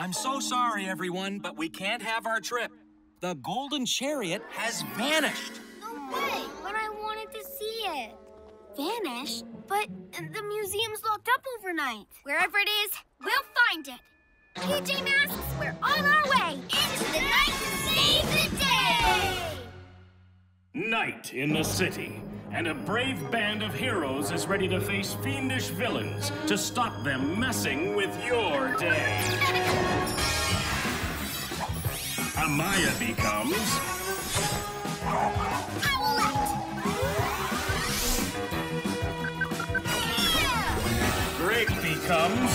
I'm so sorry, everyone, but we can't have our trip. The golden chariot has vanished. No way! But I wanted to see it. Vanished? But the museum's locked up overnight. Wherever it is, we'll find it. PJ Masks, we're on our way! Into the night to save the day! Night in the city, and a brave band of heroes is ready to face fiendish villains to stop them messing with your day. Amaya becomes... Owlette! Yeah. Greg becomes...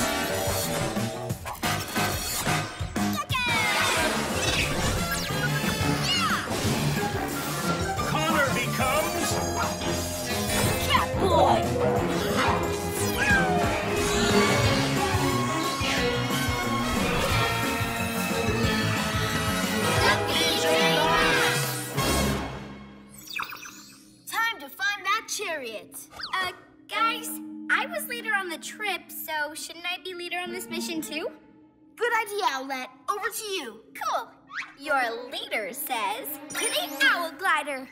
Yeah. Connor becomes... Catboy! Chariot. Guys, I was leader on the trip, so shouldn't I be leader on this mission too? Good idea, Owlette. Over to you. Cool. Your leader says, to the Owl Glider.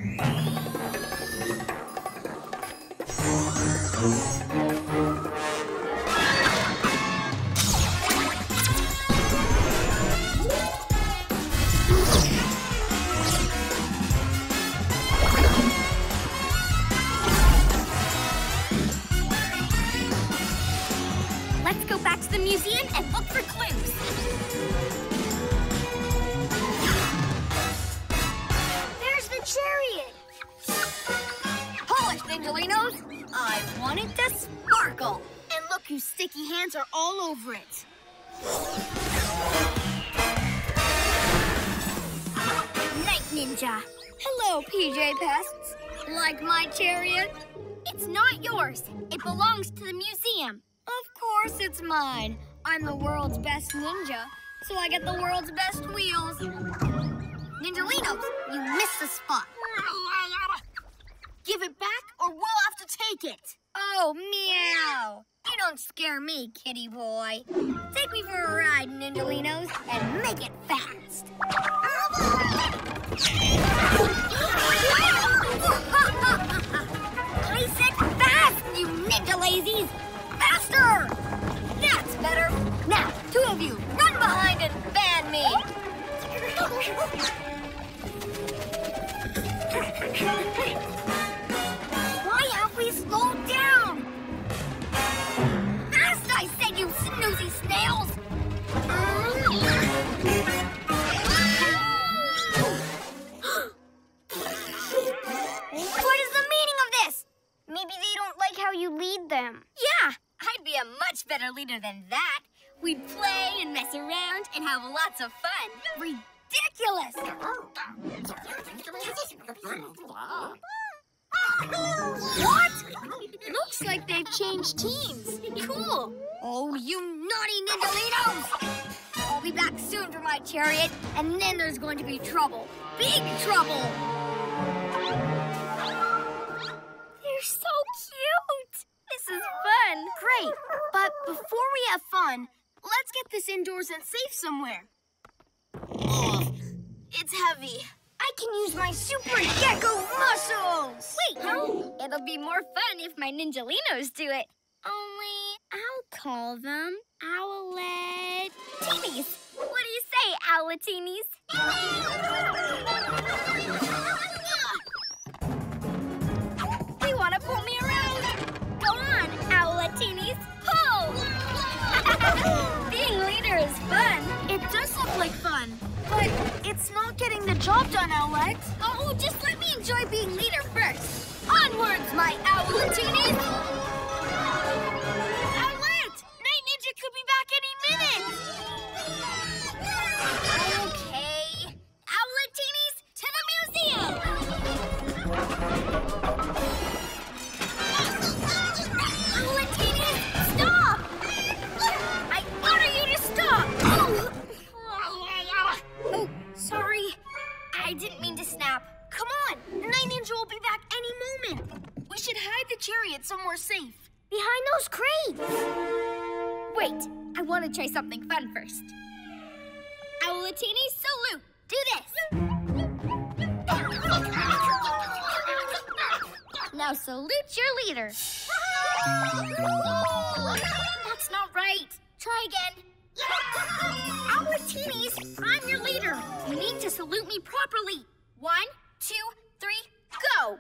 The museum and look for clues. There's the chariot. Polish, Ninjalinos. I want it to sparkle. And look, whose sticky hands are all over it. Night Ninja. Hello, PJ Pests. Like my chariot? It's not yours. It belongs to the museum. Of course it's mine. I'm the world's best ninja, so I get the world's best wheels. Ninjalinos, you missed the spot. Give it back or we'll have to take it. Oh, meow. You don't scare me, kitty boy. Take me for a ride, Ninjalinos, and make it fast. I said fast, you ninja lazies. Faster! That's better! Now, two of you, run behind and fan me! Why have we slowed down? Fast, I said, you snoozy snails! What is the meaning of this? Maybe they don't like how you lead them. Yeah! I'd be a much better leader than that. We'd play and mess around and have lots of fun. Ridiculous! What? Looks like they've changed teams. Cool. Oh, you naughty Ninjalinos! I'll be back soon for my chariot, and then there's going to be trouble. Big trouble! They're so cute! This is fun. Great, but before we have fun, let's get this indoors and safe somewhere. Ugh. It's heavy. I can use my super Gekko muscles. Wait, no. It'll be more fun if my Ninjalinos do it. Only I'll call them Owletinis. What do you say, Owletinis? They want to pull me around. Owletinis, ho! Being leader is fun. It does look like fun, but it's not getting the job done, Owlette. Oh, just let me enjoy being leader first. Onwards, my Owletinis! Owlette! Night Ninja could be back any minute! Okay. Owletinis, to the museum! Sorry, I didn't mean to snap. Come on, Night Ninja will be back any moment. We should hide the chariot somewhere safe. Behind those crates. Wait, I want to try something fun first. Owletinis salute. Do this. Now salute your leader. That's not right. Try again. Owletinis, I'm your leader. You need to salute me properly. 1, 2, 3, go!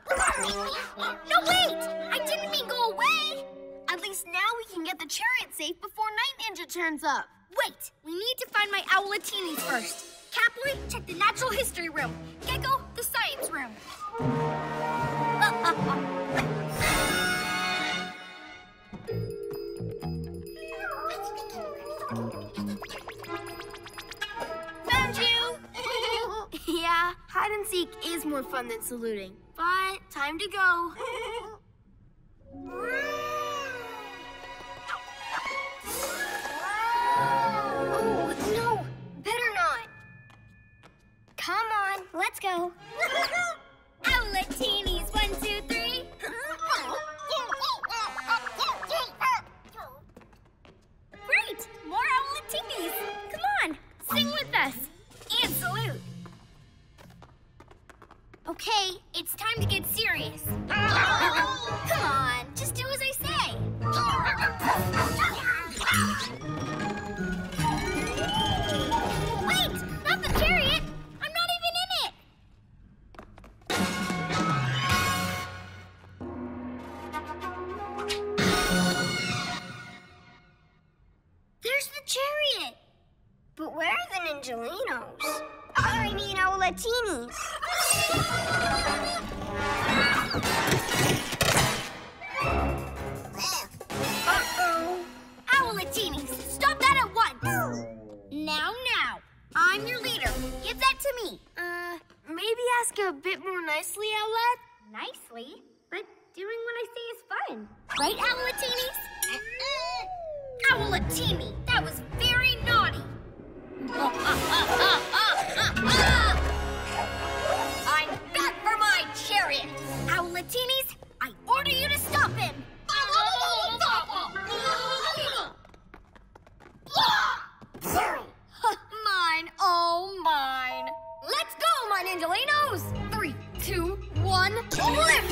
No, wait! I didn't mean go away! At least now we can get the chariot safe before Night Ninja turns up. Wait! We need to find my Owletinis first. Catboy, check the natural history room. Gekko, the science room. Yeah, hide and seek is more fun than saluting, but time to go. Oh, no, better not. Come on, let's go. Owletinis, 1, 2, 3. Great, more Owletinis. Come on, sing with us and salute. Okay, it's time to get serious. Come on, just do as I say. Wait, not the chariot! I'm not even in it! There's the chariot! But where are the Ninjalinos? I mean, Owletinis. Uh-oh. Owletinis, stop that at once. Now. I'm your leader. Give that to me. Maybe ask a bit more nicely, Owlette. Nicely? But doing what I say is fun. Right, Owletinis? Owletini, that was very naughty. I'm back for my chariot. Owletinis, I order you to stop him. Mine, oh mine. Let's go, my Ninjalinos. 3, 2, 1, lift up!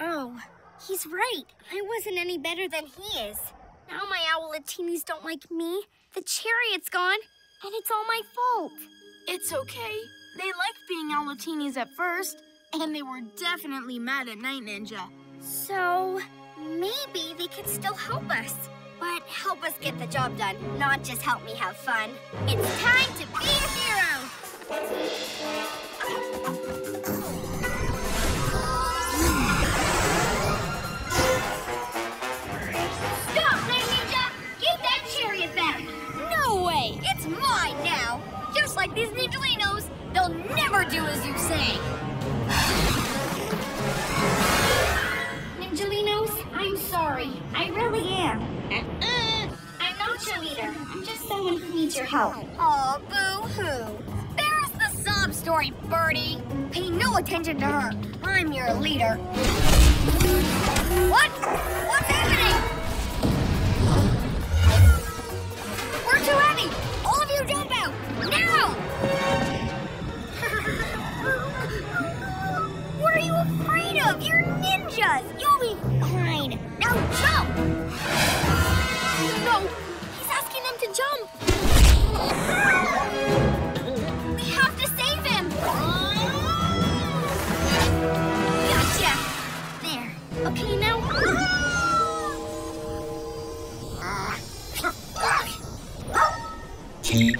Oh, he's right. I wasn't any better than he is. Now my Owletinis don't like me, the chariot's gone, and it's all my fault. It's okay. They liked being Owletinis at first, and they were definitely mad at Night Ninja. So, maybe they can still help us. But help us get the job done, not just help me have fun. It's time to be a hero! Mine now! Just like these Ninjalinos, they'll never do as you say! Ninjalinos, I'm sorry. I really am. I'm not your leader. I'm just someone who needs your help. Aw, boo-hoo. Spare us the sob story, Birdie! Pay no attention to her. I'm your leader. What? What's happening? We're too heavy! All of you jump out! Now! What are you afraid of? You're ninjas! You'll be fine! Now jump! No! He's asking them to jump! We have to save him! Gotcha! There. Okay, now... Be careful,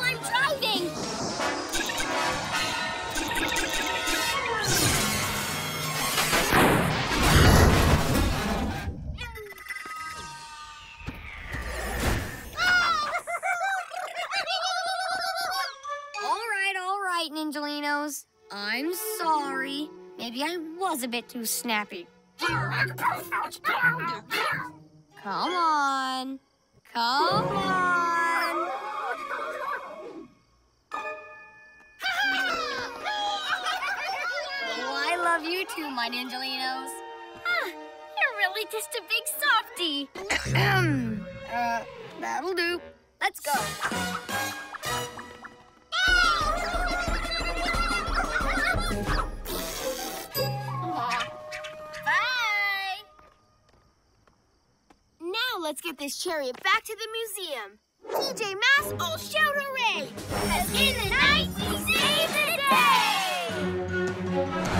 I'm driving! All right, Ninjalinos. I'm sorry. Maybe I was a bit too snappy. Come on. Come on! Oh, I love you too, my Ninjalinos. Huh, you're really just a big softie. That'll do. Let's go. Let's get this chariot back to the museum. PJ Masks, all shout hooray! Because in the night, we save the day!